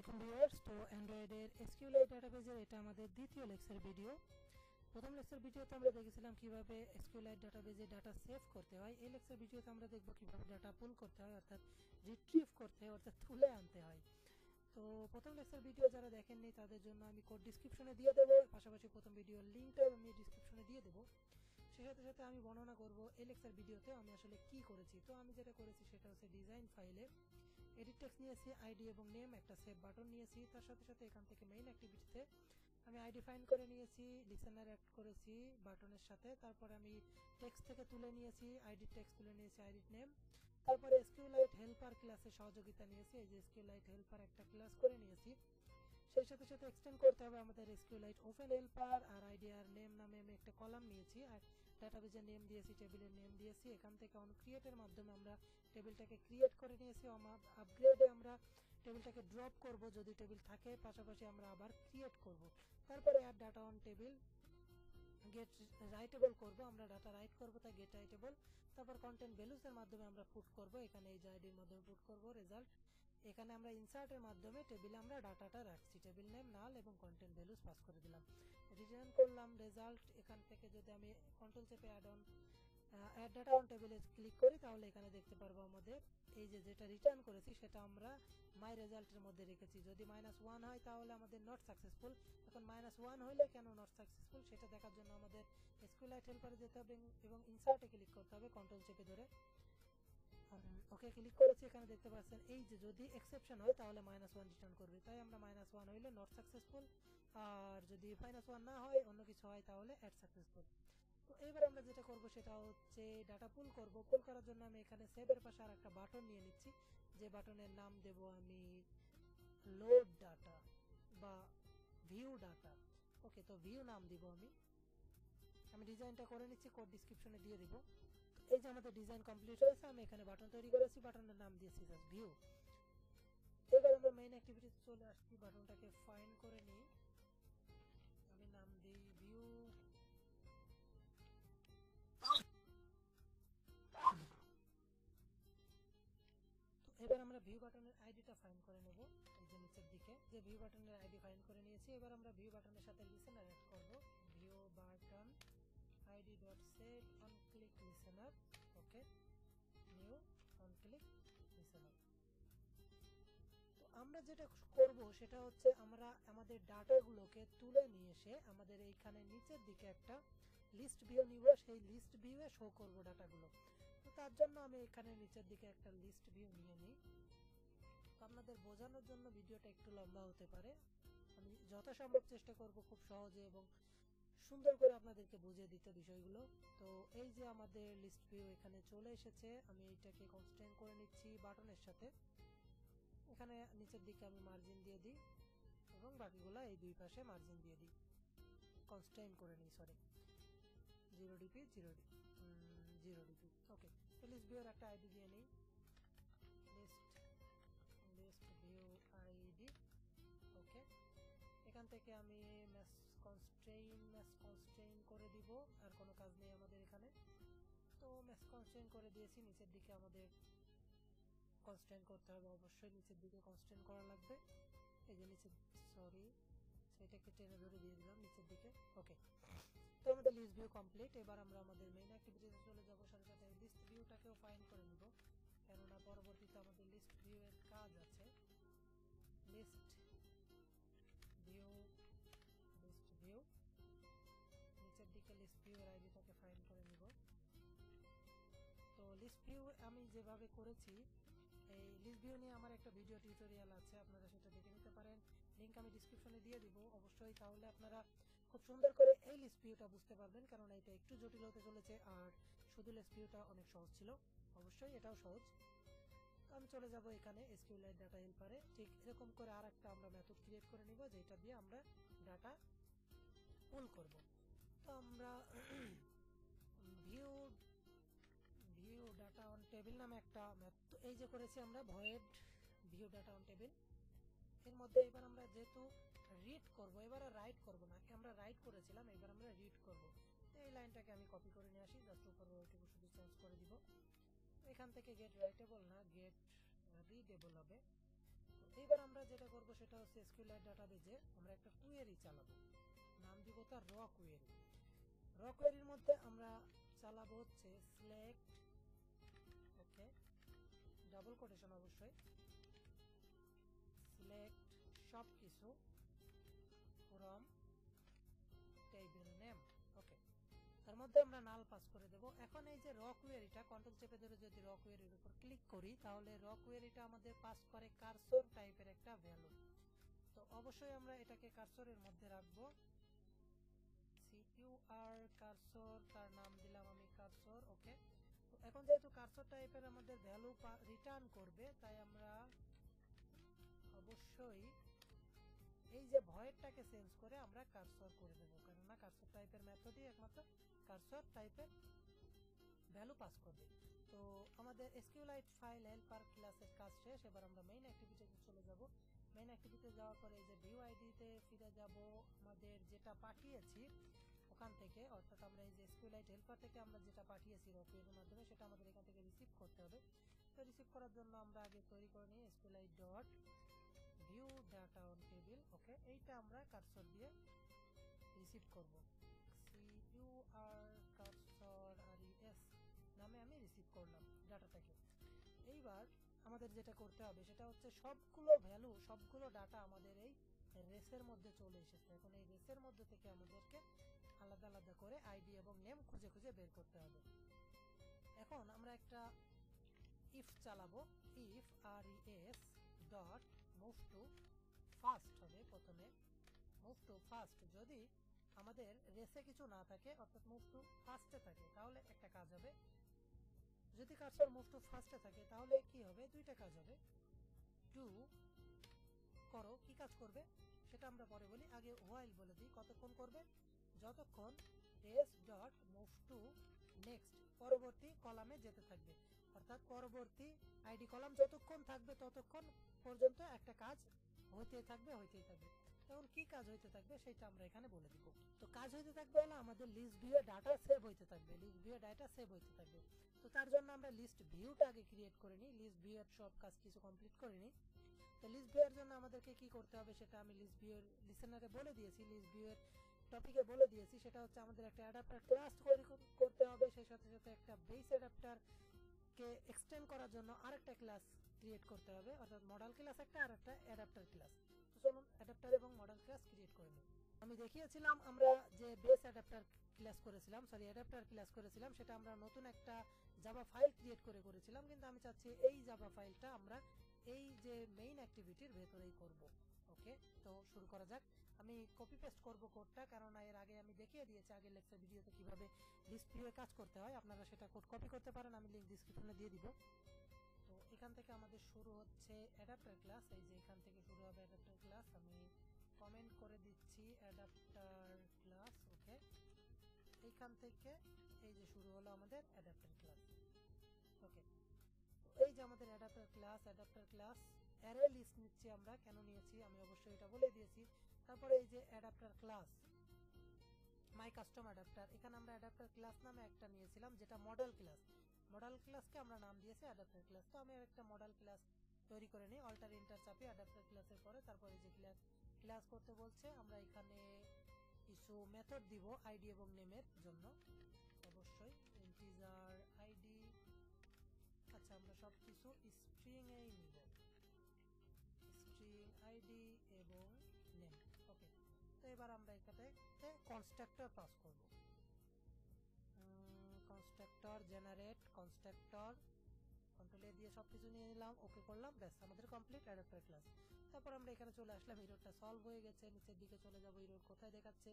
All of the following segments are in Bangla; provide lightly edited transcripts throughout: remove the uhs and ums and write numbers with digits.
আসসালামু আলাইকুম ভিউয়ার্স। তো অ্যান্ড্রয়েডের SQLite ডাটাবেজের এটা আমাদের দ্বিতীয় লেকচার ভিডিও। প্রথম লেকচার ভিডিওতে আমরা দেখেছিলাম কিভাবে SQLite ডাটাবেজে ডাটা সেভ করতে হয়। এই লেকচার ভিডিওতে আমরা দেখব কিভাবে ডাটা পুল করতে হয়, অর্থাৎ রিট্রিভ করতে হয়, অর্থাৎ তুলে আনতে হয়। তো প্রথম লেকচার ভিডিও যারা দেখেননি তাদের জন্য আমি কোড ডিসক্রিপশনে দিয়ে দেবো, পাশাপাশি প্রথম ভিডিওর লিঙ্কটাও আমি ডিসক্রিপশনে দিয়ে দেবো। সেই সাথে সাথে আমি বর্ণনা করবো এই লেকচার ভিডিওতে আমি আসলে কি করেছি। তো আমি যেটা করেছি সেটা হচ্ছে ডিজাইন ফাইলে এডিট টেক্সট নিয়েছি, আইডি এবং নেম, একটা সেভ বাটন নিয়েছি। তার সাথে সাথে এখান থেকে মেইন অ্যাক্টিভিটিতে আমি আইডি ফাইন করে নিয়েছি, লিসেনার অ্যাড করেছি বাটনের সাথে। তারপরে আমি টেক্সট থেকে তুলে নিয়েছি আইডি টেক্সট, তুলে নিয়েছি আইডি নেম। তারপরে SQLite হেল্পার ক্লাসের সহযোগিতা নিয়েছি, এই যে SQLite হেল্পার একটা ক্লাস করে নিয়েছি। সেই সাথে সাথে এক্সটেন্ড করতে হবে আমাদের SQLite ওপেন হেল্পার আর আইডি আর নেম নামে আমি একটা কলাম নিয়েছি, আর ডাটাবেজের নেম দিয়েছি, টেবিলের নেম দিয়েছি। এখান থেকে অন ক্রিয়েটের মাধ্যমে আমরা টেবিলটাকে ক্রিয়েট করে নিয়েছি। আপগ্রেডে আমরা টেবিলটাকে ড্রপ করব যদি টেবিল থাকে, পাশাপাশি আমরা আবার ক্রিয়েট করব। তারপরে add data on table get writable করব, আমরা ডাটা রাইট করব তাই গেট রাইটেবল। তারপর কন্টেন্ট ভ্যালুস এর মাধ্যমে আমরা পুট করব, এখানে এই আইডির মাধ্যমে পুট করব রেজাল্ট। এখানে আমরা ইনসার্টের মাধ্যমে টেবিলে আমরা ডাটাটা রাখছি, টেবিল নেম নাল এবং কন্টেন্ট ভ্যালুস পাস করে দিলাম, রিটার্ন করলাম রেজাল্ট। এখান থেকে যদি আমি কন্ট্রোল চেপে অ্যাড ডাটা অন টেবিলে ক্লিক করি তাহলে এখানে দেখতে পারবো আমাদের এই যে যেটা রিটার্ন করেছি সেটা আমরা মাই রেজাল্টের মধ্যে রেখেছি। যদি -1 হয় তাহলে আমাদের নট সাকসেসফুল। এখন -1 হলে কেন নট সাকসেসফুল সেটা দেখার জন্য আমাদের SQLite হেল্পারে যেতে হবে এবং ইনসার্টে ক্লিক করতে হবে কন্ট্রোল চেপে ধরে। ওকে ক্লিক করেছি, এখানে দেখতে পাচ্ছেন এই যে যদি এক্সেপশন হয় তাহলে -1 রিটার্ন করবে, তাই আমরা -1 হইলে নট সাকসেসফুল, আর যদি -1 না হয় অন্য কিছু হয় তাহলে অ্যাড সাকসেসফুল। তো এবার আমরা যেটা করব সেটা হচ্ছে ডাটা পুল করব। পুল করার জন্য আমি এখানে সেভের পাশে আর একটা বাটন নিয়ে নিচ্ছি, যে বাটনের নাম দেব আমি লোড ডাটা বা ভিউ ডাটা। ওকে, তো ভিউ নাম দিব আমি ডিজাইনটা করে নিচ্ছি, কোড ডিসক্রিপশনে দিয়ে দেব। এই যে আমাদের ডিজাইন কমপ্লিট হয়েছে, আমি এখানে বাটন তৈরি করেছি, বাটনের নাম দিয়েছি জাস্ট ভিউ। এবার আমরা মেইন অ্যাক্টিভিটিতে চলে আসছি, বাটনটাকে ফাইন্ড করে নিই, আমি নাম দিই ভিউ। এবার আমরা ভিউ বাটনের আইডিটা ফাইন্ড করে নেব, এই যে নিচের দিকে যে ভিউ বাটনের আইডি ফাইন্ড করে নিয়েছি। এবার আমরা ভিউ বাটনের সাথে লিসেনার অ্যাড করব, view button ID dot set on click listener. Okay, new on click listener. তো আমরা যেটা করব সেটা হচ্ছে আমরা আমাদের ডাটাগুলোকে তুলে নিয়ে এসে আমাদের এইখানে নিচের দিকে একটা লিস্ট ভিউ নিব, সেই লিস্ট ভিউয়ে শো করব ডাটাগুলো। তো তার জন্য আমি এখানে নিচের দিকে একটা লিস্ট ভিউ নিয়ে নিই। আপনাদের বোঝানোর জন্য ভিডিওটা একটু লম্বা হতে পারে, আমি যথাসম্ভব চেষ্টা করব খুব সহজে এবং সুন্দর করে আপনাদেরকে বুঝিয়ে দিতে বিষয়গুলো। তো এই যে আমাদের লিস্ট ভিউ এখানে চলে এসেছে, আমি এইটাকে কনস্ট্যান্ট করে নিচ্ছি বাটনের সাথে। এখানে নিচের দিকে আমি মার্জিন দিয়ে দিই এবং বাকিগুলো এই দুই পাশে মার্জিন দিয়ে দিই, কনস্ট্যান্ট করে নিই, সরি 0dp 0dp 0dp। ওকে, লিস্ট ভিউর একটা আইডি দিয়ে নিই, লিস্ট ভিউ আইডি। ওকে, এখান থেকে আমি ম্যাস কনস্ট্রেইন করে দিব, আর কোনো কাজ নেই আমাদের এখানে। তো ম্যাস কনস্ট্রেইন করে দিয়েছি, নিচের দিকে আমাদের কনস্ট্রেইন করতে হবে, অবশ্যই নিচের দিকে কনস্ট্রেইন করা লাগবে। এই যে নিচে, সরি এটাকে টেনে ধরে দিয়ে দিলাম নিচের দিকে। ওকে, তো আমাদের লিস্ট ভিউ কমপ্লিট। এবার আমরা আমাদের মেইন অ্যাক্টিভিটিতে চলে যাবো, সাথে সাথে লিস্ট ভিউটাকেও ফাইন্ড করে নেব, কেননা পরবর্তীতে আমাদের লিস্ট ভিউ এর কাজ আছে। লিস্ট ভিউ নিচের দিকে লিস্ট ভিউ এর আইডিটাকে ফাইন্ড করে নেব। তো লিস্ট ভিউ আমি যেভাবে করেছি, এই লিস্ট ভিউ নিয়ে আমার একটা ভিডিও টিউটোরিয়াল আছে, আপনারা সেটা দেখে নিতে পারেন, লিঙ্ক আমি ডিসক্রিপশনে দিয়ে দিব অবশ্যই। তাহলে আপনারা খুব সুন্দর করে এই লিস্ট ভিউটা বুঝতে পারবেন, কারণ এটা একটু জটিল হতে চলেছে, আর শুধু লিস্ট ভিউটা অনেক সহজ ছিল, অবশ্যই এটাও সহজ। আমি চলে যাব এখানে SQLite ডাটা হেল্পারে, ঠিক এরকম করে আর একটা আমরা মেথড ক্রিয়েট করে নিব যেটা দিয়ে আমরা ডাটা পুল করব। তো আমরা ভিউ ডাটা অন টেবিল নামে একটা মেথড এই যে করেছি আমরা, void view data on table. এর মধ্যে এবার আমরা যেহেতু রিড করব, এবার আর রাইট করব না, আমরা রাইট করেছিলাম, এবার আমরা রিড করব। এই লাইনটাকে আমি কপি করে নিয়ে আসি, জাস্ট উপরে ওইটুকু শুধু চেঞ্জ করে দিব। এখান থেকে গেট রাইটেবল না, গেট রিডেবল হবে। এবার আমরা যেটা করব সেটা এটা হচ্ছে SQLite ডাটাবেজে আমরা একটা কোয়েরি চালাবো, নাম দিব তার র কোয়েরি। র কোয়েরির মধ্যে আমরা চালাবো হচ্ছে সিলেক্ট, ওকে ডাবল কোটেশন অবশ্যই, সিলেক্ট সব কিছু ফ্রম টেবিল নেম, ওকে তার মধ্যে আমরা নাল পাস করে দেব। এখন এই যে র কোয়েরিটা কন্ট্রোল চেপে ধরে যদি র কোয়েরির উপর ক্লিক করি তাহলে র কোয়েরিটা আমাদের পাস করে কারসর টাইপের একটা ভ্যালু, তো অবশ্যই আমরা এটাকে কারসরের মধ্যে রাখবো। সিকিউআর কারসর, তার নাম দিলাম আমি কারসর, ওকে। তো এখন যেহেতু কারসর টাইপের আমাদের ভ্যালু রিটার্ন করবে তাই আমরা অবশ্যই এই যে ভয়েডটাকে চেঞ্জ করে আমরা কারসর করে দেব, কেননা কারসর টাইপের মেথডই একমাত্র কারসর টাইপের ভ্যালু পাস করবে। তো আমাদের SQLite ফাইল হেল্পার ক্লাসের কাজ শেষ। এবার আমরা মেইন অ্যাক্টিভিটিতে চলে যাব। মেইন অ্যাক্টিভিটিতে যাওয়ার পরে এই যে ভিউ আইডিতে ফিরে যাব, আমাদের যেটা পাঠিয়েছি ওখান থেকে, অর্থাৎ আমরা এই যে SQLite হেল্পার থেকে আমরা যেটা পাঠিয়েছি রকেটের মাধ্যমে সেটা আমাদের এখান থেকে রিসিভ করতে হবে। তো রিসিভ করার জন্য আমরা আগে তৈরি করে নিই SQLite dot view data on table, okay এইটা আমরা কারসর দিয়ে রিসিভ করব। সিইউআর কারসর আর ইএস নামে আমি রিসিভ করলাম ডাটাটাকে। এইবার আমাদের যেটা করতে হবে সেটা হচ্ছে সবগুলো ভ্যালু, সবগুলো ডাটা আমাদের এই রেসের মধ্যে চলে এসেছে। এখন এই রেসের মধ্যে থেকে আমাদেরকে আলাদা আলাদা করে আইডি এবং নেম খুঁজে খুঁজে বের করতে হবে। এখন আমরা একটা ইফ চালাবো, if R E S dot move to first হবে প্রথমে, মুভ টু ফার্স্ট। যদি আমাদের রেসে কিছু না থাকে অর্থাৎ মুভ টু ফার্স্টে থাকে তাহলে একটা কাজ হবে, যদি কারসর মুভ টু ফার্স্টে থাকে তাহলে কি হবে, দুইটা কাজ হবে। টু করো, কি কাজ করবে সেটা আমরা পরে বলি, আগে হোয়াইল বলে দিই কতক্ষণ করবে, যতক্ষণ res dot move to next পরবর্তী কলামে যেতে থাকবে, অর্থাৎ পরবর্তী আইডি কলাম যতক্ষণ থাকবে ততক্ষণ পর্যন্ত একটা কাজ হইতেই থাকবে। তখন কি কাজ হইতে থাকবে সেটা আমরা এখানে বলে দিব। তো কাজ হইতে থাকবে হলো আমাদের লিস্ট ভিউ ডাটা সেভ হইতে থাকবে, লিস্ট ভিউ ডাটা সেভ হইতে থাকবে। তো তার জন্য আমরা লিস্ট ভিউটা আগে ক্রিয়েট করে নিই, লিস্ট ভিউ এর সব কাজ কিছু কমপ্লিট করে নিই। তো লিস্ট ভিউ এর জন্য আমাদেরকে কি করতে হবে সেটা আমি লিস্ট ভিউ এর লিসেনারে বলে দিয়েছি, লিস্ট ভিউ এর টপিকে বলে দিয়েছি। সেটা হচ্ছে আমাদের একটা অ্যাডাপ্টার ক্লাস তৈরি করতে হবে, সেই সাথে সাথে একটা বেস অ্যাডাপ্টার কে এক্সটেন্ড করার জন্য আরেকটা ক্লাস ক্রিয়েট করতে হবে, অর্থাৎ মডেল ক্লাস একটা আর একটা অ্যাডাপ্টার ক্লাস। তো চলুন অ্যাডাপ্টার এবং মডেল ক্লাস ক্রিয়েট করে নিই। আমি দেখিয়েছিলাম আমরা যে বেস অ্যাডাপ্টার ক্লাস করেছিলাম সেটা আমরা নতুন একটা জাভা ফাইল ক্রিয়েট করেছিলাম, কিন্তু আমি চাচ্ছি এই জাভা ফাইলটা আমরা এই যে মেইন অ্যাক্টিভিটির ভেতরেই করব। ওকে তো শুরু করা যাক। আমি কপি পেস্ট করব কোডটা, কারণ এর আগে আমি দেখিয়ে দিয়েছি আগের লেকচার ভিডিওতে কিভাবে ListView-এ কাজ করতে হয়, আপনারা সেটা কোড কপি করতে পারেন, আমি লিংক ডেসক্রিপশনে দিয়ে দিব। তো এখান থেকে আমাদের শুরু হচ্ছে অ্যাডাপ্টার ক্লাস, এই যে এখান থেকে শুরু হবে অ্যাডাপ্টার ক্লাস। আমি কমেন্ট করে দিচ্ছি অ্যাডাপ্টার ক্লাস, ওকে এইখান থেকে এই যে শুরু হলো আমাদের অ্যাডাপ্টার ক্লাস, ওকে এই যে আমাদের অ্যাডাপ্টার ক্লাস অ্যারে লিস্ট নিচ্ছি আমরা, কেন নিয়েছি আমি অবশ্যই এটা বলে দিয়েছি। তারপরে এই যে adapter class my custom adapter, এখানে আমরা অ্যাডাপ্টার ক্লাস নামে একটা নিয়েছিলাম যেটা মডেল ক্লাসকে আমরা নাম দিয়েছি অ্যাডাপ্টার ক্লাস। তো আমি একটা মডেল ক্লাস তৈরি করে নিই, অল্টার এন্টার চাপি অ্যাডাপ্টার ক্লাসের পরে। তারপরে যে ক্লাস করতে বলছে আমরা এখানে কিছু মেথড দিব আইডি এবং নেমের জন্য, অবশ্যই ইন্টিজার আইডি, আচ্ছা আমরা সব কিছু স্ট্রিং এই নিব, স্ট্রিং আইডি এবং নেম, ওকে। তো এবার আমরা এখানে কনস্ট্রাক্টর পাস করব, কনস্ট্রাক্টর জেনারেট কনস্ট্রাক্টর, কন্ট্রোল এ দিয়ে সব কিছু নিয়ে নিলাম, ওকে করলাম, ব্যাস আমাদের কমপ্লিট অ্যাডাপ্টার ক্লাস। তারপর আমরা এখানে চলে আসলাম, এররটা সলভ হয়ে গেছে। নিচের দিকে চলে যাব, এরর কোথায় দেখাচ্ছে,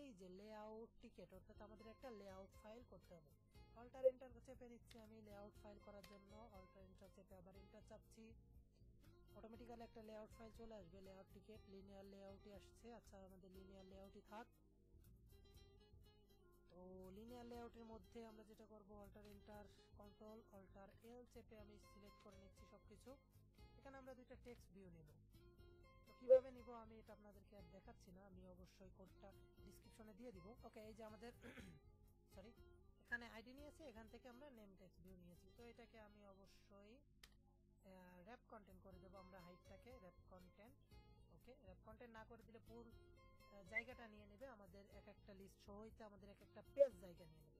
এই যে লেআউট টিকেট, অর্থাৎ আমাদের একটা লেআউট ফাইল করতে হবে। অল্টার এন্টার চেপে নিচ্ছি আমি লেআউট ফাইল করার জন্য, অল্টার এন্টার চেপে আবার এন্টার চাপছি, অটোমেটিক্যালি একটা লেআউট ফাইল চলে আসবে, লেআউট টিকেট লিনিয়ার লেআউটই আসছে। আচ্ছা আমাদের লিনিয়ার লেআউটই থাক। তো লিনিয়ার লেআউটের মধ্যে আমরা যেটা করব, alter enter control alter L চেপে আমি সিলেক্ট করে নিচ্ছি সবকিছু। এখানে আমরা দুইটা টেক্সট ভিউ নিব, তো কিভাবে নিব আমি এটা আপনাদেরকে আর দেখাচ্ছি না, আমি অবশ্যই কোডটা ডেসক্রিপশনে দিয়ে দিব। ওকে এই যে আমাদের এখানে আইডি নিয়েছি, এখান থেকে আমরা নেম টেক্সট ভিউ নিয়েছি। তো এটাকে আমি অবশ্যই র্যাপ কন্টেন্ট করে দেবো, আমরা হাইটটাকে র্যাপ কন্টেন্ট, content না করে দিলে পুরো জায়গাটা নিয়ে নেবে আমাদের এক একটা লিস্ট শো হইতে আমাদের এক একটা পেজ জায়গা নিয়ে নেবে।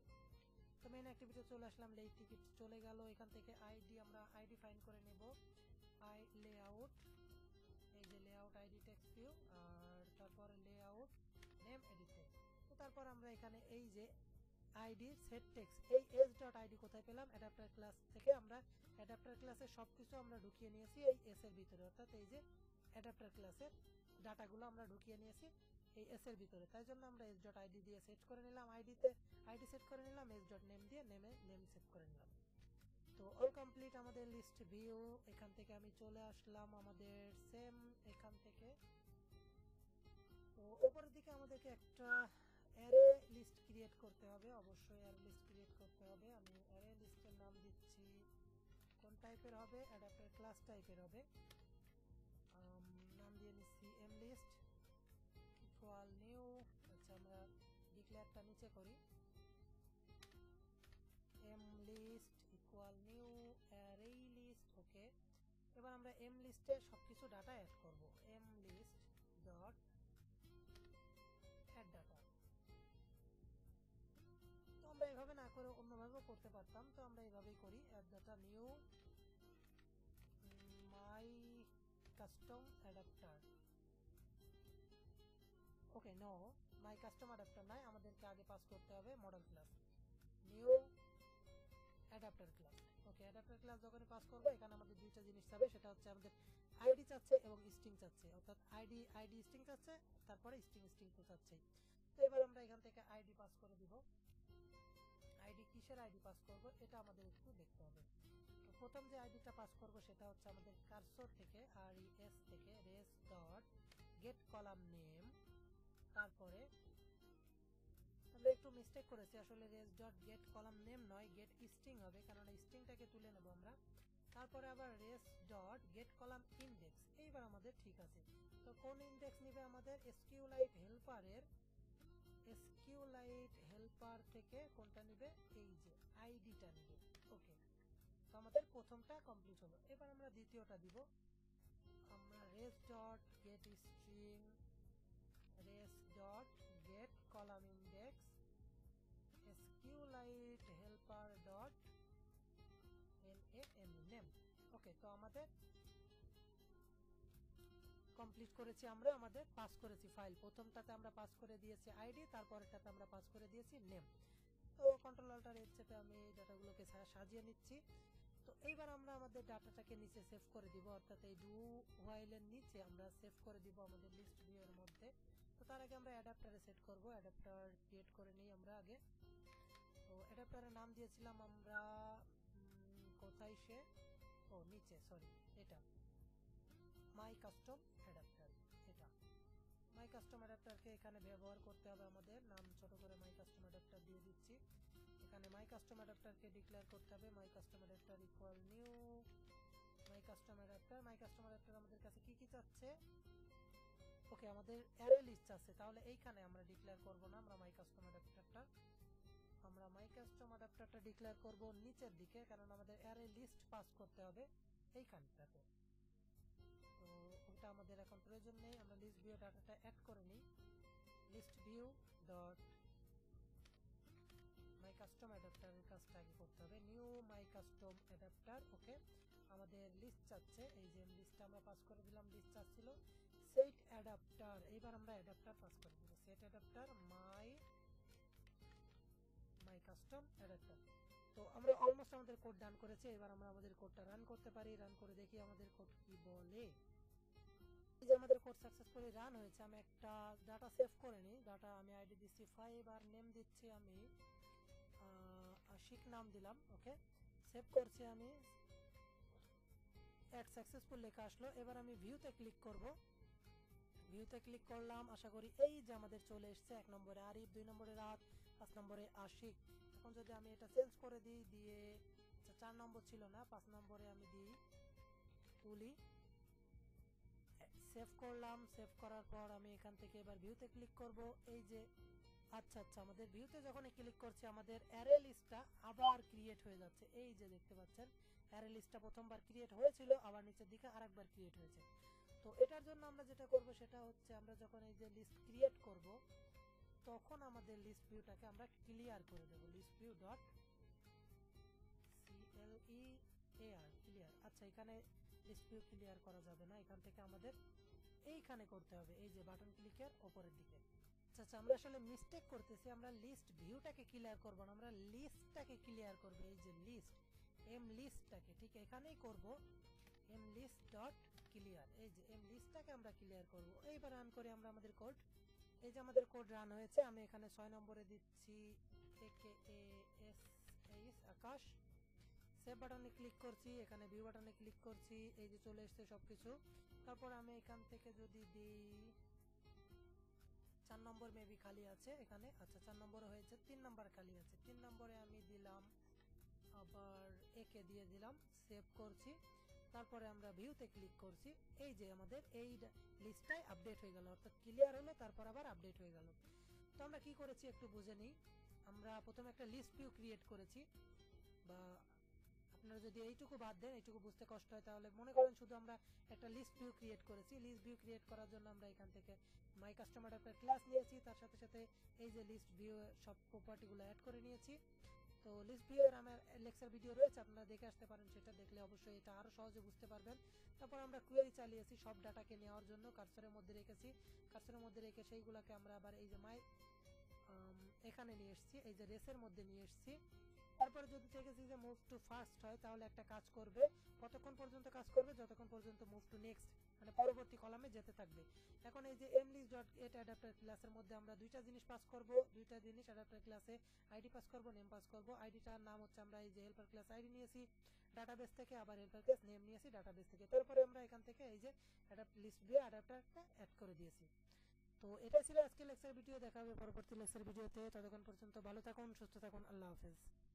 তো মেইন অ্যাক্টিভিটি চলে আসলাম, লেট টিকিট চলে গেল। এখান থেকে আইডি আমরা আইডি ফাইন করে নেব, আই লেআউট, এই যে লেআউট আইডি টেক্সট ভিউ, আর তারপর লেআউট নেম এডিট। তো তারপর আমরা এখানে এই যে আইডি সেট টেক্সট এই এস ডট আইডি কোথায় পেলাম, অ্যাডাপ্টার ক্লাস থেকে। আমরা অ্যাডাপ্টার ক্লাসে সবকিছু আমরা ঢুকিয়ে নিয়েছি এই এস এর ভিতরে, অর্থাৎ এই যে অ্যাডাপ্টার ক্লাসের ডাটাগুলো আমরা ঢুকিয়ে নিয়েছি এই এস এর ভিতরে। তাই জন্য আমরা এস ডট আইডি দিয়ে সেট করে নিলাম, আইডিতে আইডি সেট করে নিলাম, এস ডট নেম দিয়ে নেমে নেম সেট করে নিলাম। তো অল কমপ্লিট আমাদের লিস্ট ভিউ। এখান থেকে আমি চলে আসলাম আমাদের সেম এখান থেকে। তো উপরের দিকে আমাদেরকে একটা অ্যারে লিস্ট ক্রিয়েট করতে হবে, অবশ্যই অ্যারে লিস্ট ক্রিয়েট করতে হবে। আমি অ্যারে লিস্টের নাম দিচ্ছি, কোন টাইপের হবে, অ্যাডাপ্টার ক্লাস টাইপের হবে। নাম দিয়ে নিচ্ছি এম লিস্ট ইকুয়াল নিউ। আচ্ছা আমরা ডিক্লেয়ারটা নিচে করি, M list equal new array list. Okay, এবার আমরা এম লিস্টে সবকিছু ডাটা অ্যাড করব। M list dot add data. তো আমরা এইভাবে না করে অন্যভাবেও করতে পারতাম, তো আমরা এইভাবেই করি। Add data new my custom adapter. Okay no, my custom adapter নাই, আমাদেরকে আগে পাস করতে হবে model class, new adapter class. Okay, adapter class যখন পাস করবো এখানে আমাদের দুইটা জিনিস চাবে, সেটা হচ্ছে আমাদের আইডি চাচ্ছে এবং স্ট্রিং চাচ্ছে, অর্থাৎ আইডি আইডি স্ট্রিং চাচ্ছে, তারপরে স্ট্রিং স্ট্রিং তো চাচ্ছে। তো এবার আমরা এখান থেকে আইডি পাস করে দিব। আইডি কিসের আইডি পাস করব এটা আমাদের একটু দেখতে হবে। তো প্রথম যে আইডিটা পাস করব সেটা হচ্ছে আমাদের কার্সর থেকে আর এস থেকে res dot get column name. তারপরে আমরা একটু মিস্টেক করেছি, আসলে res dot get column name নয়, গেট স্ট্রিং হবে, কারণ স্ট্রিংটাকে তুলে নেব আমরা। তারপরে আবার res dot get column index, এইবার আমাদের ঠিক আছে। তো কোন ইন্ডেক্স নিবে আমাদের, এসকিউলাইট হেল্পারের, SQLite হেল্পার থেকে কোনটা নেবে, এই যে আইডিটা নেবে। ওকে, তো আমাদের প্রথমটা কমপ্লিট হলো। এবার আমরা দ্বিতীয়টা দিব, আমরা res dot get string, res dot get column index, SQLite helper dot name. Okay, তো আমাদের কমপ্লিট করেছি আমরা, আমাদের পাস করেছি ফাইল। প্রথমটাতে আমরা পাস করে দিয়েছি আইডি, তারপরেরটাতে আমরা পাস করে দিয়েছি নেম। তো কন্ট্রোল অল্টার এর চেপে আমি ডাটাগুলোকে সাজিয়ে নিচ্ছি। তো এইবার আমরা আমাদের ডাটাটাকে নিচে সেভ করে দিব, অর্থাৎ এই ডু হোয়াইলের নিচে আমরা সেভ করে দিব আমাদের লিস্ট ভিউ এর মধ্যে। তো তার আগে আমরা অ্যাডাপ্টারে সেট করব, অ্যাডাপ্টার ক্রিয়েট করে নিই আমরা আগে। তো অ্যাডাপ্টারের নাম দিয়েছিলাম আমরা কোথায় সে, ও নিচে, সরি এটা মাই কাস্টম অ্যাডাপ্টার, এটা মাই কাস্টম অ্যাডাপ্টারকে এখানে ব্যবহার করতে হবে আমাদের। নাম ছোট করে মাই কাস্টম অ্যাডাপ্টার দিয়ে দিচ্ছি। এখানে মাই কাস্টম অ্যাডাপ্টারকে ডিক্লেয়ার করতে হবে, my custom adapter equal new my custom adapter. My custom adapter আমাদের কাছে কি কি চাচ্ছে, ওকে আমাদের অ্যারে লিস্ট চাচ্ছে, তাহলে এইখানে আমরা ডিক্লেয়ার করব না, আমরা মাই কাস্টম অ্যাডাপ্টারটা ডিক্লেয়ার করব নিচের দিকে, কারণ আমাদের অ্যারে লিস্ট পাস করতে হবে এইখানটাতে। তো ওটা আমাদের এখন প্রয়োজন নেই, আমরা লিস্ট ভিউ ডাটাটা অ্যাড করে নিই। List view dot my custom অ্যাডাপ্টারের কাজটা আগে করতে হবে, new my custom adapter. Okay, আমাদের লিস্ট চাচ্ছে, এই যে লিস্টটা আমরা পাস করে দিলাম, লিস্ট চাচ্ছিল সেট অ্যাডাপ্টার। এইবার আমরা অ্যাডাপ্টার পাস করে দিব, set adapter my my custom adapter. তো আমরা অলমোস্ট আমাদের কোড ডান করেছি, এবার আমরা আমাদের কোডটা রান করতে পারি। রান করে দেখি আমাদের কোড কি বলে। এই যে আমাদের কোড সাকসেসফুলি রান হয়েছে। আমি একটা ডাটা সেভ করে নিই, ডাটা আমি আইডি দিচ্ছি 5 আর নেম দিচ্ছি আমি আশিক নাম দিলাম। ওকে, সেভ করছি আমি, অ্যাড সাকসেসফুল লেখা আসলো। এবার আমি ভিউতে ক্লিক করব, ভিউতে ক্লিক করলাম, আশা করি এই যে আমাদের চলে এসেছে। 1 নম্বরে আরিফ, 2 নম্বরে রাত, 5 নম্বরে আশিক। এখন যদি আমি এটা চেঞ্জ করে দিই, দিয়ে 4 নম্বর ছিল না, 5 নম্বরে আমি দিই তুলি। সেভ করলাম, সেভ করার পর আমি এখান থেকে এবার ভিউতে ক্লিক করব। এই যে আচ্ছা আচ্ছা, আমাদের ভিউতে যখন ক্লিক করছি আমাদের অ্যারে লিস্টটা আবার ক্রিয়েট হয়ে যাচ্ছে। এই যে দেখতে পাচ্ছেন, অ্যারে লিস্টটা প্রথমবার ক্রিয়েট হয়েছিল, আবার নিচের দিকে আরেকবার ক্রিয়েট হয়েছে। তো এটার জন্য আমরা যেটা করব সেটা হচ্ছে আমরা যখন এই যে লিস্ট ক্রিয়েট করব তখন আমাদের লিস্ট ভিউটাকে আমরা ক্লিয়ার করে দেব listview. clear clear. আচ্ছা এখানে লিস্ট ভিউ ক্লিয়ার করা যাবে না, এখান থেকে আমাদের এইখানে করতে হবে এই যে বাটন ক্লিকের উপরের দিকে। আচ্ছা আমরা আসলে মিস্টেক করতেছি, আমরা লিস্ট ভিউটাকে ক্লিয়ার করব না, আমরা লিস্টটাকে ক্লিয়ার করব এই যে লিস্ট এম লিস্টটাকে ঠিক এখানেই করব এম লিস্ট ডট ক্লিয়ার। এই যে এম লিস্টটাকে আমরা ক্লিয়ার করব। এইবার রান করে আমরা আমাদের কোড, এই যে আমাদের কোড রান হয়েছে। আমি এখানে 6 নম্বরে দিচ্ছি AKAS আকাশ, সেভ বাটনে ক্লিক করছি, এখানে ভিউ বাটনে ক্লিক করছি, এই যে চলে আসছে সবকিছু। তারপর আমি এখান থেকে যদি দিই 4 নম্বর মেবি খালি আছে এখানে। আচ্ছা 4 নম্বরে হয়েছে, 3 নম্বর খালি আছে, 3 নম্বরে আমি দিলাম আবার একে দিয়ে দিলাম, সেভ করছি। তারপরে আমরা ভিউতে ক্লিক করছি, এই যে আমাদের এই লিস্টটাই আপডেট হয়ে গেল, অর্থাৎ ক্লিয়ার হলো তারপর আবার আপডেট হয়ে গেল। তো আমরা কি করেছি একটু বুঝে নিই। আমরা প্রথমে একটা লিস্ট ভিউ ক্রিয়েট করেছি, বা আপনারা যদি এইটুকু বাদ দেন, এইটুকু বুঝতে কষ্ট হয়, তাহলে মনে করেন শুধু আমরা একটা লিস্ট ভিউ ক্রিয়েট করেছি। লিস্ট ভিউ ক্রিয়েট করার জন্য আমরা এখান থেকে মাই কাস্টমার একটা ক্লাস নিয়েছি, তার সাথে সাথে এই যে লিস্ট ভিউ সব প্রপার্টিগুলো অ্যাড করে নিয়েছি। তো লিস্ট ভিউ এর আমার লেকচার ভিডিও রয়েছে, আপনারা দেখে আসতে পারেন, সেটা দেখলে অবশ্যই এটা আরো সহজে বুঝতে পারবেন। তারপর আমরা কোয়েরি চালিয়েছি সব ডাটাকে নেওয়ার জন্য, কার্সরের মধ্যে রেখেছি, কার্সরের মধ্যে রেখে সেইগুলোকে আমরা আবার এই যে মাই এখানে নিয়ে এসেছি, এই যে রেসের মধ্যে নিয়ে এসেছি। তারপরে যদি দেখেছি যে মুভ টু ফার্স্ট হয়, তাহলে একটা কাজ করবে, কতক্ষণ পর্যন্ত কাজ করবে, যতক্ষণ পর্যন্ত মুভ টু নেক্সট মানে পরবর্তী কলামে যেতে থাকবে। এখন এই যে এমলিস্ট ডট গেট অ্যাডাপ্টার ক্লাসের মধ্যে আমরা দুইটা জিনিস পাস করব, দুইটা জিনিস অ্যাডাপ্টার ক্লাসে আইডি পাস করব, নেম পাস করব। আইডিটার নাম হচ্ছে আমরা এই যে হেল্পার ক্লাস আইডি নিয়েছি ডাটাবেস থেকে, আবার হেল্পার ক্লাস নেম নিয়েছি ডাটাবেস থেকে। তারপরে আমরা এখান থেকে এই যে অ্যাডাপ্ট লিস্ট দিয়ে অ্যাডাপ্টারটা অ্যাড করে দিয়েছি। তো এটা ছিল আজকে লেকচার ভিডিও, দেখা হবে পরবর্তী লেকচার ভিডিওতে। ততক্ষণ পর্যন্ত ভালো থাকুন, সুস্থ থাকুন, আল্লাহ হাফেজ।